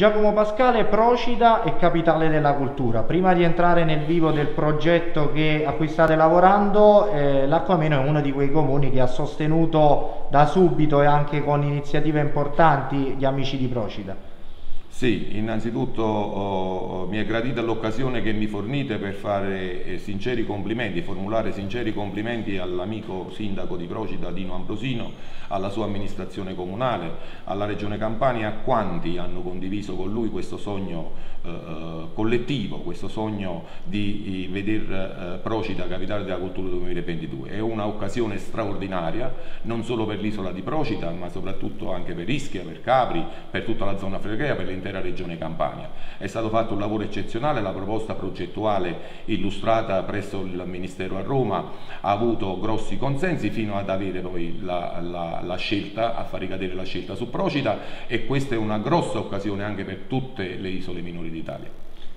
Giacomo Pascale, Procida e capitale della cultura. Prima di entrare nel vivo del progetto a cui state lavorando, Lacco Ameno è uno di quei comuni che ha sostenuto da subito e anche con iniziative importanti gli amici di Procida. Sì, innanzitutto mi è gradita l'occasione che mi fornite per fare sinceri complimenti, formulare sinceri complimenti all'amico sindaco di Procida, Dino Ambrosino, alla sua amministrazione comunale, alla Regione Campania, a quanti hanno condiviso con lui questo sogno collettivo, questo sogno di veder Procida capitale della cultura 2022. È un'occasione straordinaria, non solo per l'isola di Procida, ma soprattutto anche per Ischia, per Capri, per tutta la zona flegrea, per l'intera regione Campania. È stato fatto un lavoro eccezionale, la proposta progettuale illustrata presso il Ministero a Roma ha avuto grossi consensi fino ad avere poi la scelta, a far ricadere la scelta su Procida, e questa è una grossa occasione anche per tutte le isole minori d'Italia.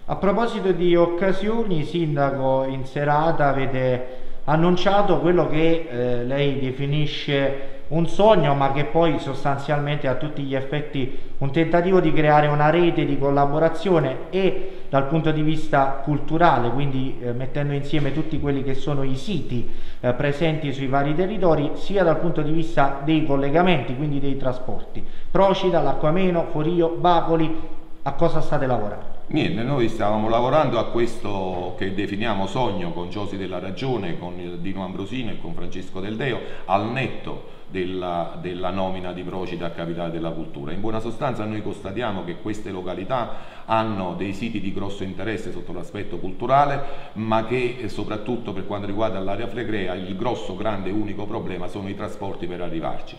A proposito di occasioni, sindaco, in serata avete annunciato quello che lei definisce un sogno, ma che poi sostanzialmente a tutti gli effetti un tentativo di creare una rete di collaborazione e dal punto di vista culturale, quindi mettendo insieme tutti quelli che sono i siti presenti sui vari territori, sia dal punto di vista dei collegamenti, quindi dei trasporti. Procida, Lacco Ameno, Forio, Bacoli, a cosa state lavorando? Niente, noi stavamo lavorando a questo che definiamo sogno con Giosi della Ragione, con Dino Ambrosino e con Francesco Del Deo, al netto della nomina di Procida a capitale della cultura. In buona sostanza noi constatiamo che queste località hanno dei siti di grosso interesse sotto l'aspetto culturale, ma che soprattutto per quanto riguarda l'area flegrea il grosso, grande, unico problema sono i trasporti per arrivarci.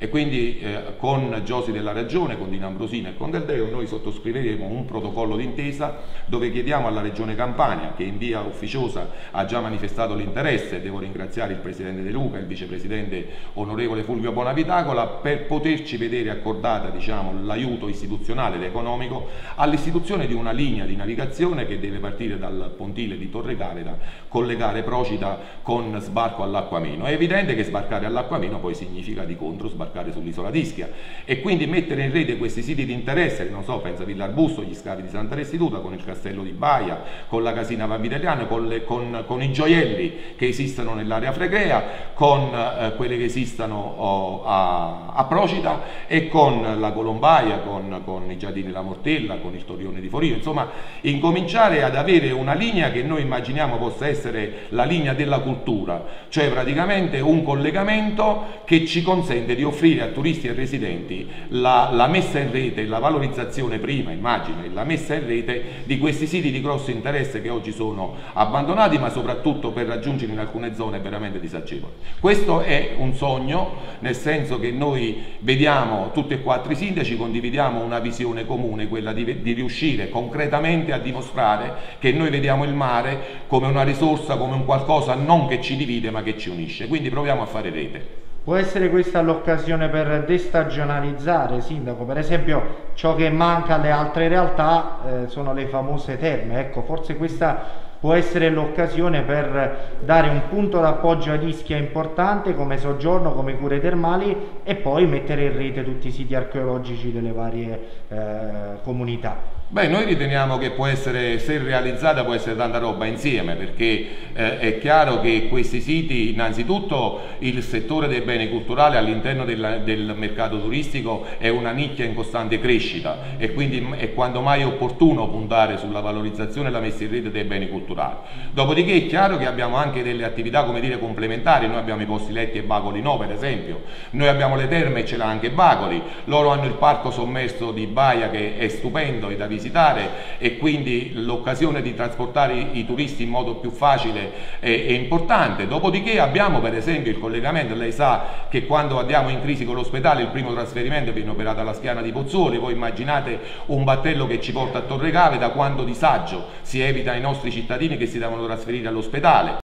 E quindi con Giosi della Ragione, con Dino Ambrosino e con Del Deo noi sottoscriveremo un protocollo d'intesa dove chiediamo alla Regione Campania, che in via ufficiosa ha già manifestato l'interesse, devo ringraziare il Presidente De Luca e il Vicepresidente Onorevole Fulvio Bonavitacola, per poterci vedere accordata, diciamo, l'aiuto istituzionale ed economico all'istituzione di una linea di navigazione che deve partire dal pontile di Torre Caveta, collegare Procida con sbarco a Lacco Ameno. È evidente che sbarcare a Lacco Ameno poi significa di contro sbarcare sull'isola di Ischia, e quindi mettere in rete questi siti di interesse, che non so, pensa Villa Arbusto, gli scavi di Santa Restituta, con il Castello di Baia, con la Casina Vamitaliana, con i gioielli che esistono nell'area flegrea, con quelle che esistono a Procida, e con la Colombaia, con i Giardini della Mortella, con il Torione di Forio. Insomma, incominciare ad avere una linea che noi immaginiamo possa essere la linea della cultura, cioè praticamente un collegamento che ci consente di offrire a turisti e residenti la messa in rete, la valorizzazione prima, immagino, e la messa in rete di questi siti di grosso interesse che oggi sono abbandonati, ma soprattutto per raggiungere in alcune zone veramente disagevoli. Questo è un sogno, nel senso che noi vediamo tutti e quattro i sindaci, condividiamo una visione comune, quella di riuscire concretamente a dimostrare che noi vediamo il mare come una risorsa, come un qualcosa non che ci divide ma che ci unisce, quindi proviamo a fare rete. Può essere questa l'occasione per destagionalizzare, sindaco? Per esempio, ciò che manca alle altre realtà sono le famose terme. Ecco, forse questa può essere l'occasione per dare un punto d'appoggio ad Ischia importante come soggiorno, come cure termali, e poi mettere in rete tutti i siti archeologici delle varie comunità. Beh, noi riteniamo che può essere, se realizzata, può essere tanta roba insieme, perché è chiaro che questi siti, innanzitutto il settore dei beni culturali all'interno del mercato turistico è una nicchia in costante crescita, e quindi è quando mai opportuno puntare sulla valorizzazione e la messa in rete dei beni culturali. Dopodiché è chiaro che abbiamo anche delle attività, come dire, complementari. Noi abbiamo i posti letti e Bacoli no, per esempio. Noi abbiamo le terme e ce l'ha anche Bacoli. Loro hanno il Parco Sommerso di Baia, che è stupendo e da visitare, e quindi l'occasione di trasportare i turisti in modo più facile è importante. Dopodiché abbiamo per esempio il collegamento, lei sa che quando andiamo in crisi con l'ospedale il primo trasferimento viene operato alla Schiana di Pozzoli, voi immaginate un battello che ci porta a Torre Caveta, quanto disagio si evita ai nostri cittadini che si devono trasferire all'ospedale.